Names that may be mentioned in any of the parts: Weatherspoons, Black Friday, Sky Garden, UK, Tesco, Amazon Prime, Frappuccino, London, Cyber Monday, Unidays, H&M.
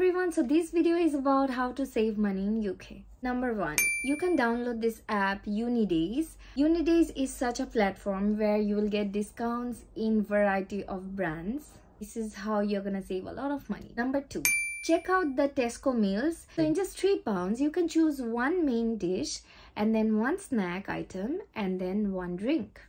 everyone, so this video is about how to save money in UK. Number 1, you can download this app Unidays. Unidays is such a platform where you will get discounts in variety of brands. This is how you're gonna save a lot of money. Number 2, check out the Tesco meals. So in just £3 you can choose one main dish and then one snack item and then one drink.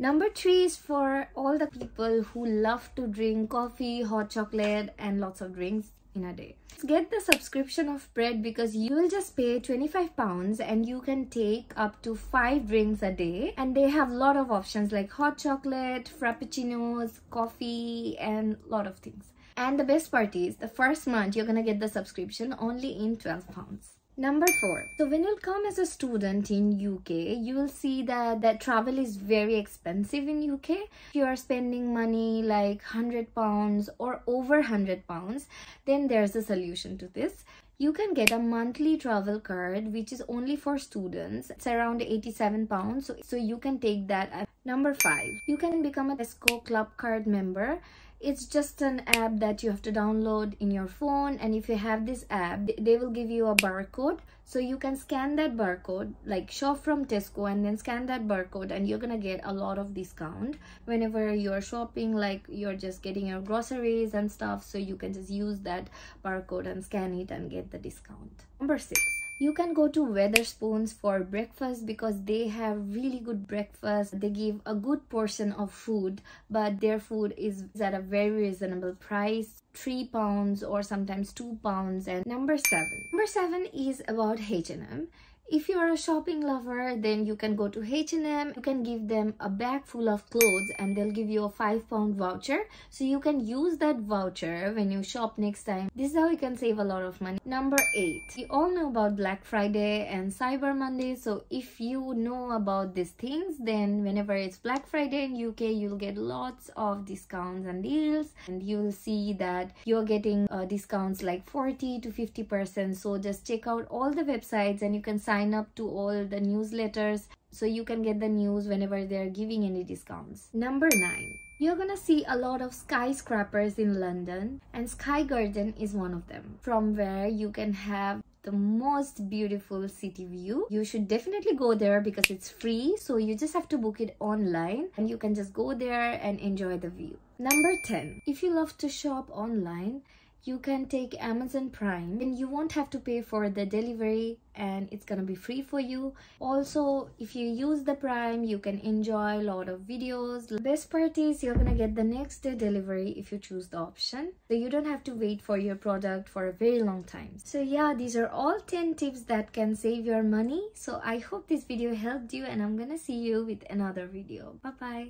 Number 3 is for all the people who love to drink coffee, hot chocolate and lots of drinks in a day. Get the subscription of bread because you will just pay £25 and you can take up to 5 drinks a day, and they have a lot of options like hot chocolate, frappuccinos, coffee and a lot of things. And the best part is the first month you're gonna get the subscription only in £12. Number 4, so when you'll come as a student in UK, you will see that travel is very expensive in UK. If you are spending money like £100 or over £100, then there's a solution to this. You can get a monthly travel card which is only for students. It's around £87, so you can take that. Number 5, you can become a Tesco Club Card member. It's just an app that you have to download in your phone, and if you have this app they will give you a barcode, so you can scan that barcode, like shop from Tesco and then scan that barcode, and you're gonna get a lot of discount whenever you're shopping, like you're just getting your groceries and stuff, so you can just use that barcode and scan it and get the discount. Number 6, you can go to Weatherspoons for breakfast because they have really good breakfast. They give a good portion of food, but their food is at a very reasonable price, £3 or sometimes £2. And number 7 is about H&M. If you are a shopping lover, then you can go to H&M. You can give them a bag full of clothes and they'll give you a £5 voucher. So you can use that voucher when you shop next time. This is how you can save a lot of money. Number 8, we all know about Black Friday and Cyber Monday. So if you know about these things, then whenever it's Black Friday in UK, you'll get lots of discounts and deals. And you'll see that you're getting discounts like 40 to 50%. So just check out all the websites and you can sign up to all the newsletters so you can get the news whenever they're giving any discounts. Number 9, you're gonna see a lot of skyscrapers in London, and Sky Garden is one of them, from where you can have the most beautiful city view. You should definitely go there because it's free, so you just have to book it online and you can just go there and enjoy the view. Number 10, if you love to shop online, you can take Amazon Prime and you won't have to pay for the delivery and it's gonna be free for you. Also, if you use the Prime, you can enjoy a lot of videos. The best part is you're gonna get the next day delivery if you choose the option, so you don't have to wait for your product for a very long time. So yeah, these are all 10 tips that can save your money. So I hope this video helped you, and I'm gonna see you with another video. Bye bye.